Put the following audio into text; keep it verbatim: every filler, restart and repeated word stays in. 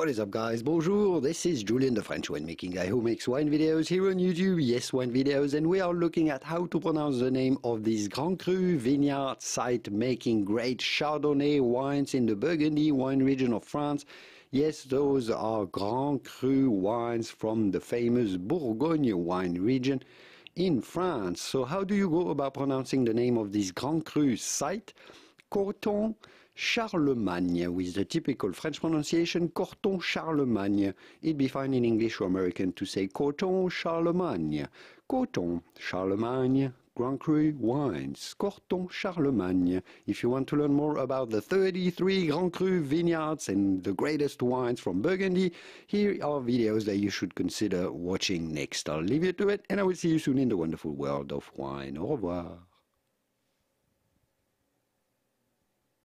What is up, guys? Bonjour, this is Julian, the French winemaking guy who makes wine videos here on YouTube. Yes, wine videos, and we are looking at how to pronounce the name of this Grand Cru vineyard site making great Chardonnay wines in the Burgundy wine region of France. Yes, those are Grand Cru wines from the famous Bourgogne wine region in France. So how do you go about pronouncing the name of this Grand Cru site? Corton-Charlemagne, with the typical French pronunciation Corton-Charlemagne. It'd be fine in English or American to say Corton-Charlemagne. Corton-Charlemagne, Grand Cru wines, Corton-Charlemagne. If you want to learn more about the thirty-three Grand Cru vineyards and the greatest wines from Burgundy, here are videos that you should consider watching next. I'll leave you to it, and I will see you soon in the wonderful world of wine. Au revoir.